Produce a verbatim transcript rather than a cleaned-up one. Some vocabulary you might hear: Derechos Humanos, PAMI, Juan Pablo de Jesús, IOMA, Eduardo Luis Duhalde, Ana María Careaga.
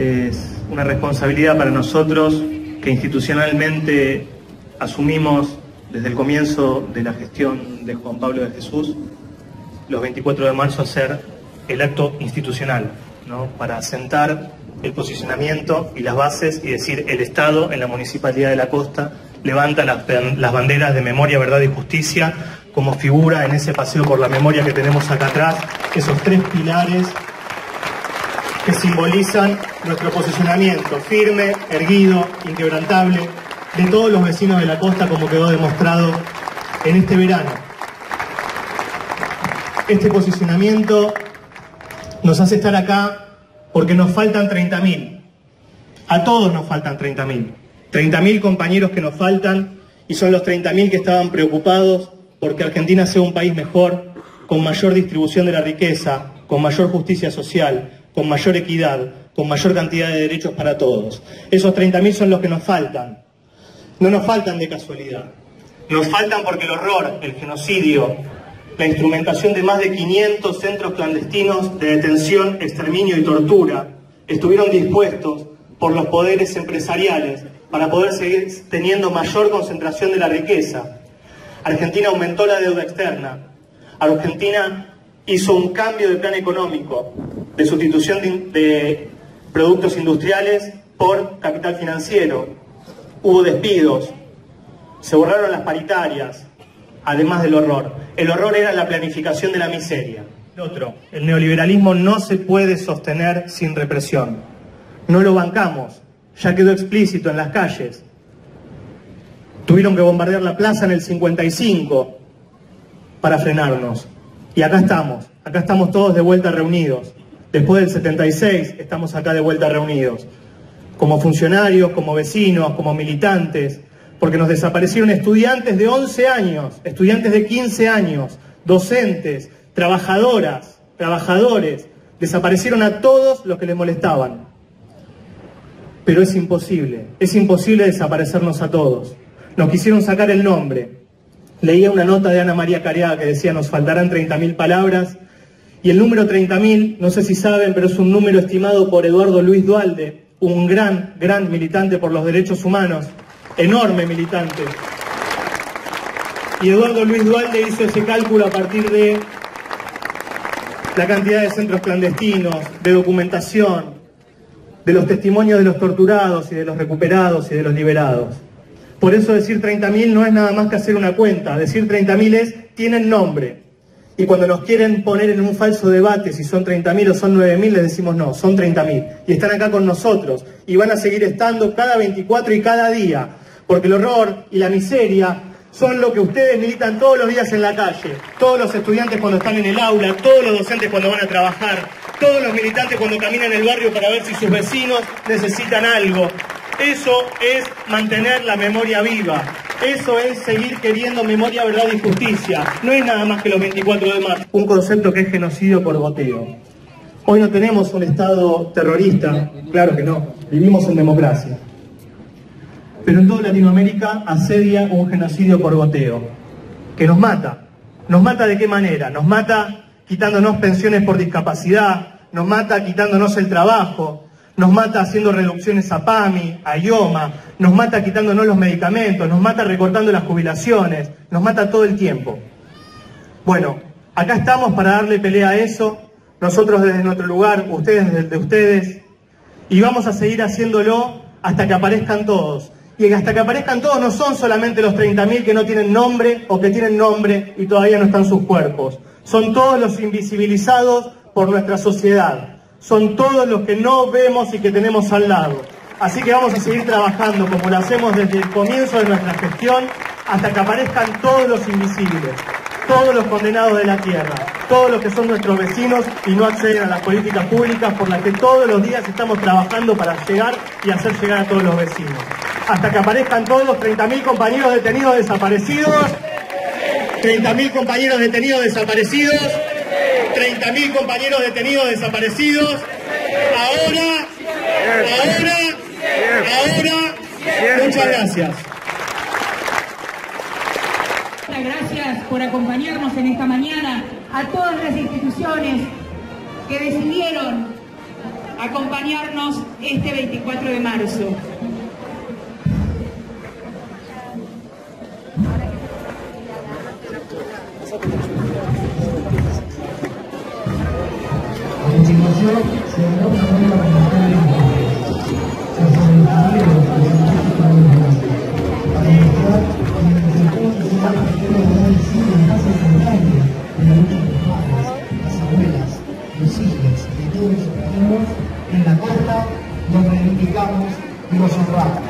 Es una responsabilidad para nosotros que institucionalmente asumimos desde el comienzo de la gestión de Juan Pablo de Jesús, los veinticuatro de marzo, hacer el acto institucional, ¿no?, para sentar el posicionamiento y las bases y decir: el Estado en la Municipalidad de la Costa levanta las, las banderas de memoria, verdad y justicia, como figura en ese paseo por la memoria que tenemos acá atrás, esos tres pilares que simbolizan nuestro posicionamiento firme, erguido, inquebrantable, de todos los vecinos de la costa, como quedó demostrado en este verano. Este posicionamiento nos hace estar acá porque nos faltan treinta mil. A todos nos faltan treinta mil. treinta mil compañeros que nos faltan, y son los treinta mil que estaban preocupados porque Argentina sea un país mejor, con mayor distribución de la riqueza, con mayor justicia social, con mayor equidad, con mayor cantidad de derechos para todos. Esos treinta mil son los que nos faltan. No nos faltan de casualidad. Nos faltan porque el horror, el genocidio, la instrumentación de más de quinientos centros clandestinos de detención, exterminio y tortura estuvieron dispuestos por los poderes empresariales para poder seguir teniendo mayor concentración de la riqueza. Argentina aumentó la deuda externa. Argentina hizo un cambio de plan económico, de sustitución de, de productos industriales por capital financiero. Hubo despidos, se borraron las paritarias, además del horror. El horror era la planificación de la miseria. El otro, el neoliberalismo no se puede sostener sin represión. No lo bancamos, ya quedó explícito en las calles. Tuvieron que bombardear la plaza en el cincuenta y cinco para frenarnos. Y acá estamos, acá estamos todos de vuelta reunidos. Después del setenta y seis estamos acá de vuelta reunidos, como funcionarios, como vecinos, como militantes, porque nos desaparecieron estudiantes de once años, estudiantes de quince años, docentes, trabajadoras, trabajadores, desaparecieron a todos los que les molestaban. Pero es imposible, es imposible desaparecernos a todos. Nos quisieron sacar el nombre. Leía una nota de Ana María Careaga que decía: nos faltarán treinta mil palabras, y el número treinta mil, no sé si saben, pero es un número estimado por Eduardo Luis Duhalde, un gran, gran militante por los derechos humanos, enorme militante. Y Eduardo Luis Duhalde hizo ese cálculo a partir de la cantidad de centros clandestinos, de documentación, de los testimonios de los torturados y de los recuperados y de los liberados. Por eso decir treinta mil no es nada más que hacer una cuenta. Decir treinta mil es, tienen nombre. Y cuando nos quieren poner en un falso debate si son treinta mil o son nueve mil, les decimos no, son treinta mil. Y están acá con nosotros, y van a seguir estando cada veinticuatro y cada día, porque el horror y la miseria son lo que ustedes militan todos los días en la calle. Todos los estudiantes cuando están en el aula, todos los docentes cuando van a trabajar, todos los militantes cuando caminan en el barrio para ver si sus vecinos necesitan algo. Eso es mantener la memoria viva. Eso es seguir queriendo memoria, verdad y justicia. No es nada más que los veinticuatro de marzo. Un concepto que es genocidio por goteo. Hoy no tenemos un Estado terrorista, claro que no. Vivimos en democracia. Pero en toda Latinoamérica asedia un genocidio por goteo, que nos mata. ¿Nos mata de qué manera? Nos mata quitándonos pensiones por discapacidad, nos mata quitándonos el trabajo, nos mata haciendo reducciones a PAMI, a IOMA, nos mata quitándonos los medicamentos, nos mata recortando las jubilaciones, nos mata todo el tiempo. Bueno, acá estamos para darle pelea a eso, nosotros desde nuestro lugar, ustedes desde el de ustedes, y vamos a seguir haciéndolo hasta que aparezcan todos. Y hasta que aparezcan todos no son solamente los treinta mil que no tienen nombre o que tienen nombre y todavía no están sus cuerpos. Son todos los invisibilizados por nuestra sociedad. Son todos los que no vemos y que tenemos al lado. Así que vamos a seguir trabajando como lo hacemos desde el comienzo de nuestra gestión hasta que aparezcan todos los invisibles, todos los condenados de la tierra, todos los que son nuestros vecinos y no acceden a las políticas públicas por las que todos los días estamos trabajando para llegar y hacer llegar a todos los vecinos. Hasta que aparezcan todos los treinta mil compañeros detenidos desaparecidos, treinta mil compañeros detenidos desaparecidos, treinta mil compañeros detenidos desaparecidos. Ahora, ahora, ahora, muchas gracias. Gracias por acompañarnos en esta mañana, a todas las instituciones que decidieron acompañarnos este veinticuatro de marzo. A continuación, se hará una nueva parlamentaria de la Secretaría de la Secretaría de la Secretaría para demostrar en el sector de la Secretaría de Cine en casa sanitaria de la lucha de los padres, las abuelas, los hijos y todos los primos en la costa donde reivindicamos y los honramos.